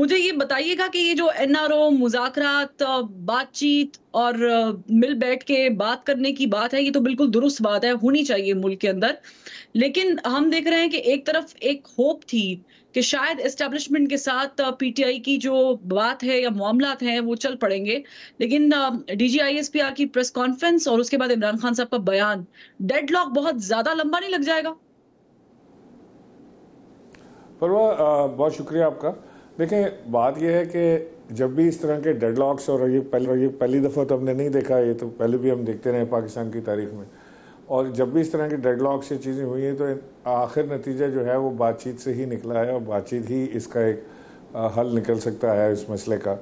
मुझे ये बताइएगा कि ये जो एनआरओ मुज़ाकरात, बातचीत और मिल बैठ के बात करने की बात है, ये तो बिल्कुल दुरुस्त बात है, होनी चाहिए मुल्क के अंदर। लेकिन हम देख रहे हैं कि एक तरफ एक होप थी कि शायद एस्टेब्लिशमेंट के साथ पीटीआई की जो बात है या मामलात हैं वो चल पड़ेंगे, लेकिन डीजीआईएसपीआर की प्रेस कॉन्फ्रेंस और उसके बाद इमरान खान साहब का बयान, डेडलॉक बहुत ज्यादा लंबा नहीं लग जाएगा? परवा, बहुत शुक्रिया आपका। देखें, बात यह है कि जब भी इस तरह के डेडलॉक्स, और ये पहली दफ़ा तो हमने नहीं देखा, ये तो पहले भी हम देखते रहे पाकिस्तान की तारीख में, और जब भी इस तरह के डेडलॉक्स ये चीज़ें हुई हैं तो आखिर नतीजा जो है वो बातचीत से ही निकला है, और बातचीत ही इसका एक हल निकल सकता है इस मसले का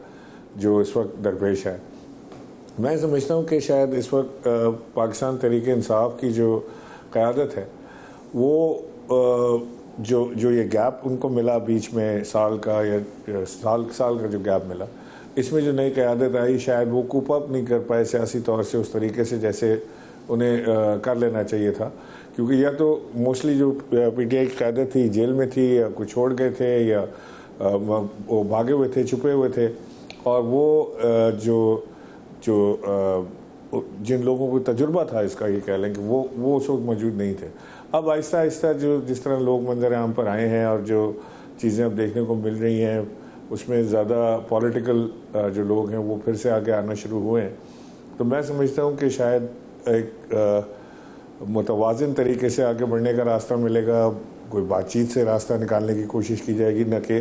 जो इस वक्त दरपेश है। मैं समझता हूँ कि शायद इस वक्त पाकिस्तान तहरीक-ए-इंसाफ की जो क़यादत है वो जो ये गैप उनको मिला बीच में साल का या साल का जो गैप मिला, इसमें जो नई क़यादत आई शायद वो कूप अप नहीं कर पाए सियासी तौर से उस तरीके से जैसे उन्हें कर लेना चाहिए था, क्योंकि या तो मोस्टली जो पीटीआई की क़यादत थी जेल में थी या कुछ छोड़ गए थे या वो भागे हुए थे, छुपे हुए थे, और वो जिन लोगों को तजुर्बा था इसका, ये कह लें कि वो उस वक्त मौजूद नहीं थे। अब आहिस्ता आहिस्ता जो जिस तरह लोग मंजर आम पर आए हैं और जो चीज़ें अब देखने को मिल रही हैं, उसमें ज़्यादा पॉलिटिकल जो लोग हैं वो फिर से आगे आना शुरू हुए हैं। तो मैं समझता हूँ कि शायद एक मुतवाज़िन तरीके से आगे बढ़ने का रास्ता मिलेगा, कोई बातचीत से रास्ता निकालने की कोशिश की जाएगी, न कि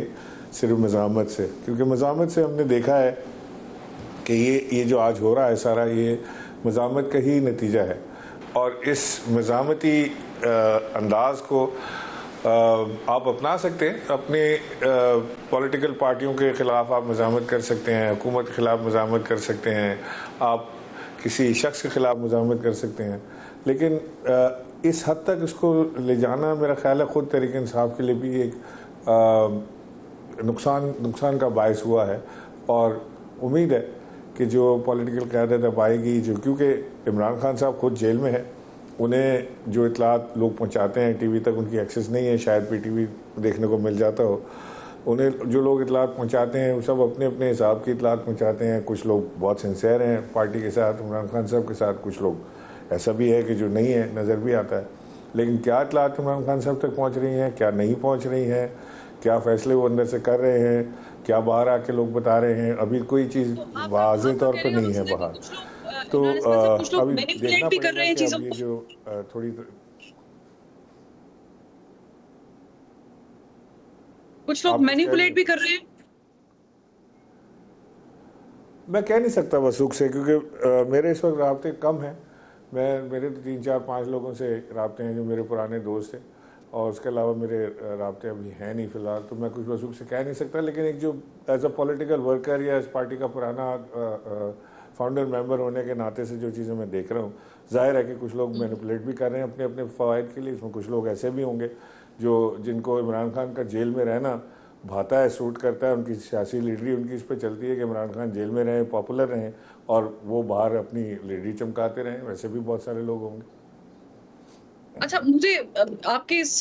सिर्फ मज़ामत से, क्योंकि मज़ामत से हमने देखा है कि ये जो आज हो रहा है सारा, ये मज़ामत का ही नतीजा है। और इस मज़ामती अंदाज़ को आप अपना सकते हैं, अपने पॉलिटिकल पार्टियों के ख़िलाफ़ आप मज़ामत कर सकते हैं, हुकूमत के ख़िलाफ़ मज़ामत कर सकते हैं, आप किसी शख्स के ख़िलाफ़ मज़ामत कर सकते हैं, लेकिन इस हद तक इसको ले जाना मेरा ख़्याल है ख़ुद तहरीक-ए-इंसाफ के लिए भी एक नुकसान का बायस हुआ है। और उम्मीद है कि जो पॉलिटिकल क़यादत अब आएगी, जो क्योंकि इमरान खान साहब खुद जेल में है, उन्हें जो इतलात लोग पहुंचाते हैं टीवी तक उनकी एक्सेस नहीं है, शायद पीटीवी देखने को मिल जाता हो, उन्हें जो लोग इतलात पहुंचाते हैं वो सब अपने अपने हिसाब की इतलात पहुंचाते हैं। कुछ लोग बहुत सिंसियर हैं पार्टी के साथ, इमरान खान साहब के साथ, कुछ लोग ऐसा भी है कि जो नहीं है, नज़र भी आता है। लेकिन क्या इतलात इमरान खान साहब तक पहुँच रही हैं, क्या नहीं पहुँच रही हैं, क्या फ़ैसले वो अंदर से कर रहे हैं, क्या बाहर आके लोग बता रहे हैं, अभी कोई चीज़ वाज़े तौर पर नहीं है बाहर। तो अभी देखना पड़ेगा कि अब ये जो थोड़ी कुछ लोग मैनिपुलेट भी कर रहे हैं, मैं कह नहीं सकता वसूख से, क्योंकि मेरे इस वक्त राब्ते कम हैं। मेरे 3-4-5 लोगों से राब्ते हैं जो मेरे पुराने दोस्त थे, और उसके अलावा मेरे राब्ते अभी हैं नहीं फ़िलहाल, तो मैं कुछ वसूख से कह नहीं सकता। लेकिन एक जो एज अ पॉलिटिकल वर्कर या इस पार्टी का पुराना फाउंडर मेंबर होने के नाते से जो चीज़ें मैं देख रहा हूँ, जाहिर है कि कुछ लोग मैनिपुलेट भी कर रहे हैं अपने अपने फ़वाद के लिए। इसमें कुछ लोग ऐसे भी होंगे जो जिनको इमरान खान का जेल में रहना भाता है, सूट करता है, उनकी सियासी लीडरी उनकी इस पर चलती है कि इमरान खान जेल में रहें, पॉपुलर रहें, और वो बाहर अपनी लीडरी चमकाते रहें। वैसे भी बहुत सारे लोग होंगे। अच्छा, मुझे आपके इस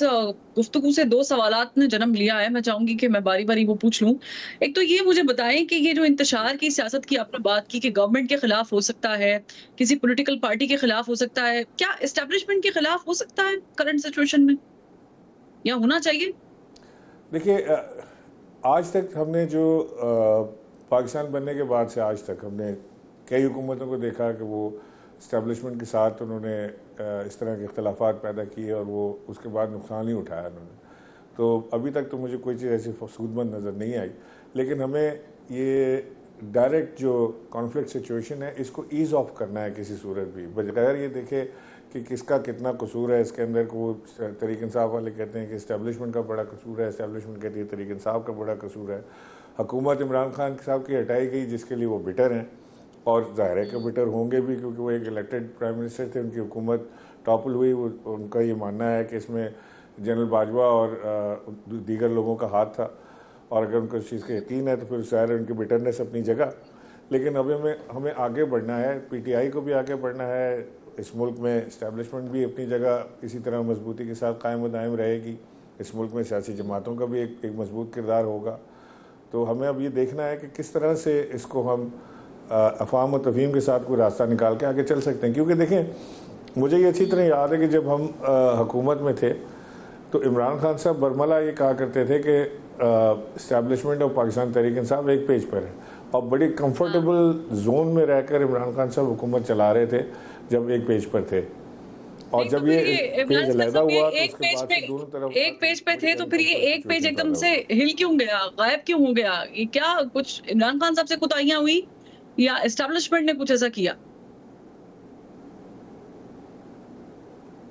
गुफ्तगू से 2 सवालात ने जन्म लिया है, मैं चाहूंगी कि मैं बारी बारी वो पूछ लूं। एक तो ये मुझे बताएं कि ये जो इंतशार की सियासत की आपने बात की कि गवर्नमेंट के खिलाफ हो सकता है, किसी पॉलिटिकल पार्टी के खिलाफ हो सकता है, क्या एस्टेब्लिशमेंट के खिलाफ हो सकता है करंट सिचुएशन में, या होना चाहिए? देखिए, आज तक हमने जो पाकिस्तान बनने के बाद से आज तक हमने कई हुकूमतों को देखा कि वो इस्टेब्लिशमेंट के साथ उन्होंने इस तरह के इख्तलाफात पैदा किए और वो उसके बाद नुकसान ही उठाया उन्होंने। तो अभी तक तो मुझे कोई चीज़ ऐसी फसूदमंद नज़र नहीं आई, लेकिन हमें ये डायरेक्ट जो कॉन्फ्लिक्ट सिचुएशन है इसको ईज़ ऑफ करना है किसी सूरत भी, बगैर ये देखे कि किसका कितना कसूर है इसके अंदर। को तहरीक-ए-इंसाफ वाले कहते हैं कि इस्टेब्लिशमेंट का बड़ा कसूर है, इस्टेब्लिशमेंट कहती है तहरीक-ए-इंसाफ का बड़ा कसूर है, हुकूमत इमरान खान साहब की हटाई गई जिसके लिए वो बिटर हैं, और ज़ाहिर है कि बिटर होंगे भी क्योंकि वो एक इलेक्टेड प्राइम मिनिस्टर थे, उनकी हुकूमत टॉपल हुई। वो उनका ये मानना है कि इसमें जनरल बाजवा और दीगर लोगों का हाथ था, और अगर उनको इस चीज़ का यकीन है तो फिर ज़ाहिर है उनकी बिटरनेस अपनी जगह। लेकिन अभी हमें आगे बढ़ना है, पीटीआई को भी आगे बढ़ना है, इस मुल्क में इस्टेब्लिशमेंट भी अपनी जगह इसी तरह मजबूती के साथ कायम व दायम रहेगी, इस मुल्क में सियासी जमातों का भी एक मजबूत किरदार होगा, तो हमें अब ये देखना है कि किस तरह से इसको हम अफवाम और तफहीम के साथ कोई रास्ता निकाल के आगे चल सकते हैं। क्योंकि देखें, मुझे ये अच्छी तरह याद है कि जब हम हुकूमत में थे तो इमरान खान साहब बरमला ये कहा करते थे कि इस्टेब्लिशमेंट ऑफ पाकिस्तान तहरीक-ए-इंसाफ एक पेज पर है, और बड़ी कंफर्टेबल जोन में रहकर इमरान खान साहब हुकूमत चला रहे थे जब एक पेज पर थे। और जब ये पेज अलहदा हुआ एक पेज पे थे तो फिर ये एक पेज एकदम से हिल क्यों गया, गायब क्यों हो गया? ये क्या कुछ इमरान खान साहब से कुताहियां हुई या एस्टेब्लिशमेंट ने कुछ ऐसा किया?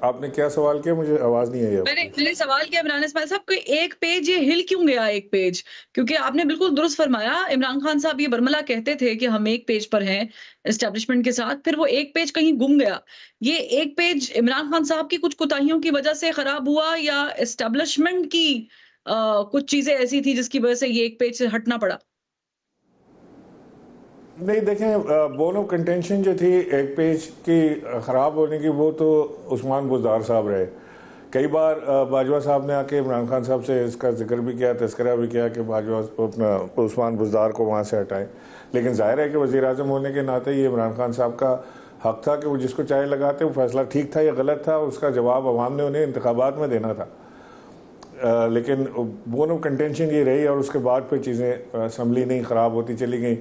आपने क्या सवाल किया, मुझे आवाज नहीं आई। मैंने सवाल किया इमरान इस्माइल साहब कि एक पेज ये हिल क्यों गया एक पेज, क्योंकि आपने बिल्कुल दुरुस्त फरमाया, इमरान खान साहब ये बरमला कहते थे कि हम एक पेज पर हैं एस्टेब्लिशमेंट के साथ, फिर वो एक पेज कहीं गुम गया। ये एक पेज इमरान खान साहब की कुछ कोताहियों की वजह से खराब हुआ या एस्टेब्लिशमेंट की कुछ चीजें ऐसी थी जिसकी वजह से ये एक पेज से हटना पड़ा? नहीं, देखें, बोन ऑफ कंटेंशन जो थी एक पेज की ख़राब होने की, वो तो उस्मान बुज़दार साहब रहे। कई बार बाजवा साहब ने आके इमरान खान साहब से इसका जिक्र भी किया, तस्करा भी किया कि बाजवा अपना उस्मान बुज़दार को वहाँ से हटाएं, लेकिन जाहिर है कि वज़ीर-ए-आज़म होने के नाते ये इमरान खान साहब का हक था कि वो जिसको चाहे लगाते, वो फैसला ठीक था या गलत था उसका जवाब अवाम ने उन्हें इंतखाबात में देना था। लेकिन बोन ऑफ कंटेंशन ये रही और उसके बाद फिर चीज़ें असम्बली नहीं ख़राब होती चली गई।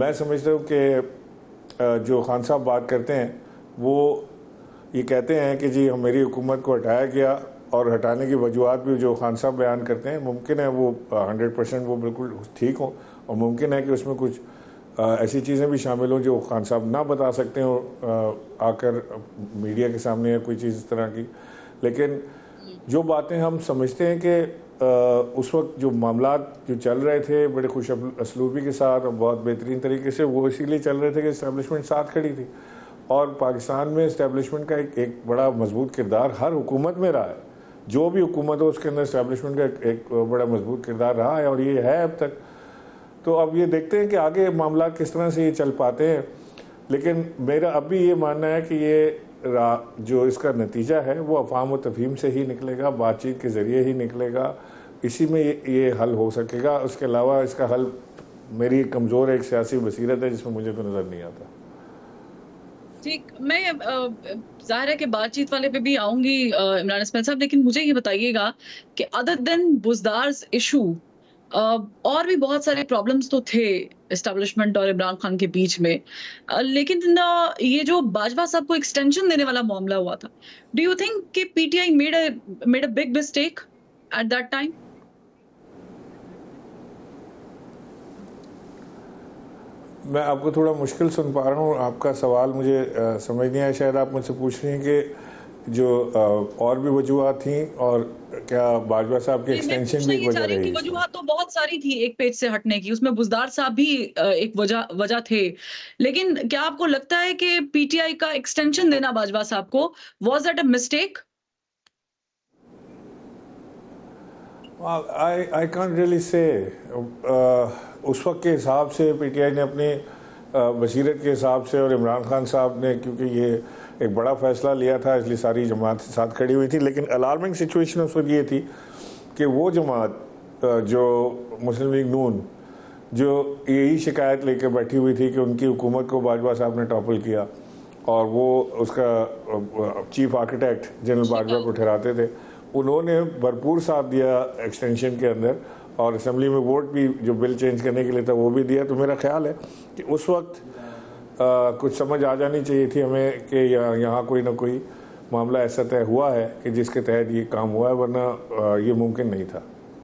मैं समझता हूँ कि जो खान साहब बात करते हैं वो ये कहते हैं कि जी मेरी हुकूमत को हटाया गया, और हटाने की वजूहत भी जो खान साहब बयान करते हैं मुमकिन है वो 100% वो बिल्कुल ठीक हो, और मुमकिन है कि उसमें कुछ ऐसी चीज़ें भी शामिल हों जो खान साहब ना बता सकते हों आकर मीडिया के सामने या कोई चीज़ इस तरह की। लेकिन जो बातें हम समझते हैं कि उस वक्त जो मामला जो चल रहे थे बड़े खुश असलूबी के साथ और बहुत बेहतरीन तरीके से, वो इसीलिए चल रहे थे कि इस्टेब्लिशमेंट साथ खड़ी थी, और पाकिस्तान में इस्टेब्लिशमेंट का एक बड़ा मजबूत किरदार हर हुकूमत में रहा है। जो भी हुकूमत हो उसके अंदर इस्टेब्लिशमेंट का एक बड़ा मजबूत किरदार रहा है और ये है अब तक। तो अब ये देखते हैं कि आगे मामला किस तरह से ये चल पाते हैं। लेकिन मेरा अब भी ये मानना है कि ये जो इसका नतीजा है वो अफवाम और तफहीम से ही निकलेगा, बातचीत के ज़रिए ही निकलेगा, इसी में ये हल हो सकेगा। उसके अलावा इसका हल मेरी कमज़ोर एक सियासी बसीरत है जिसमें मुझे तो नज़र नहीं आता। ठीक, मैं जाहिर है कि बातचीत वाले पे भी आऊँगी इमरान इस्माइल साहब, लेकिन मुझे ये बताइएगा कि अदर देन बुज़दार्स इशू और भी बहुत सारे प्रॉब्लम्स तो थे एस्टेब्लिशमेंट और इमरान खान के बीच में, लेकिन ये जो बाजवा साहब को एक्सटेंशन देने वाला मामला हुआ था, डू यू थिंक कि PTI made a big mistake at that time? मैं आपको थोड़ा मुश्किल सुन पा रहा हूँ, आपका सवाल मुझे समझ नहीं आया। शायद आप मुझसे पूछ रही हैं कि जो और भी वजूहत थी और क्या बाजवा साहब के एक्सटेंशन भी एक वजह रही? वजूहत तो बहुत सारी थी एक पेज से हटने की, उसमें बुज़दार साहब भी एक वजह थे, लेकिन क्या आपको लगता है कि पीटीआई का एक्सटेंशन देना बाजवा साहब को was that a mistake? I can't really say. उस वक्त के हिसाब से पीटीआई ने अपनी बसीरत के हिसाब से, और इमरान खान साहब ने क्योंकि ये एक बड़ा फैसला लिया था इसलिए सारी जमात साथ खड़ी हुई थी। लेकिन अलार्मिंग सिचुएशन उस वक्त ये थी कि वो जमात जो मुस्लिम लीग नून जो यही शिकायत लेकर बैठी हुई थी कि उनकी हुकूमत को बाजवा साहब ने टॉपल किया, और वो उसका चीफ आर्किटेक्ट जनरल बाजवा को ठहराते थे, उन्होंने भरपूर साथ दिया एक्सटेंशन के अंदर, और असम्बली में वोट भी जो बिल चेंज करने के लिए था वो भी दिया। तो मेरा ख्याल है कि उस वक्त कुछ समझ आ जानी चाहिए थी हमें कि यहाँ कोई ना कोई मामला ऐसा तय हुआ है कि जिसके तहत ये काम हुआ है, वरना ये मुमकिन नहीं था।